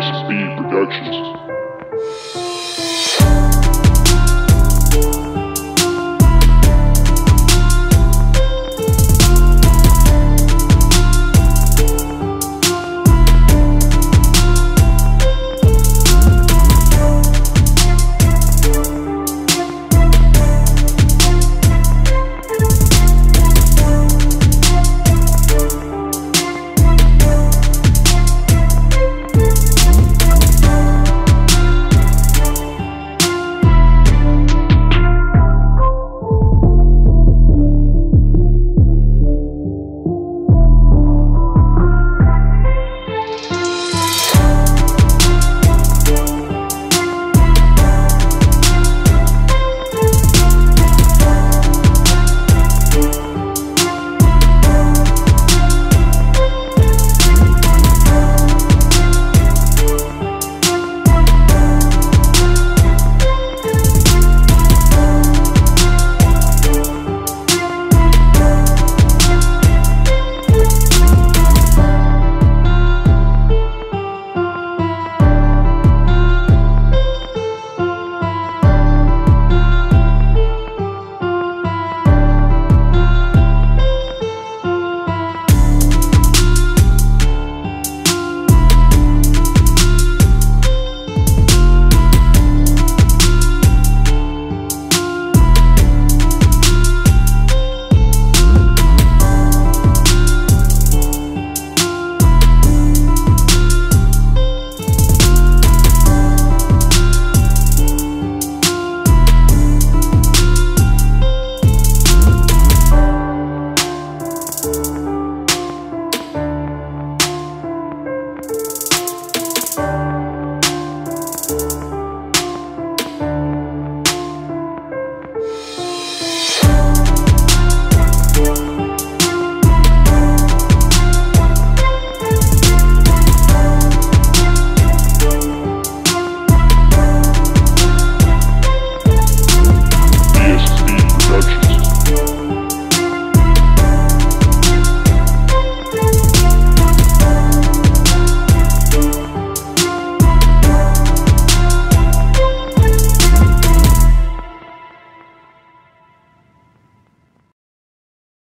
BS&B Productions.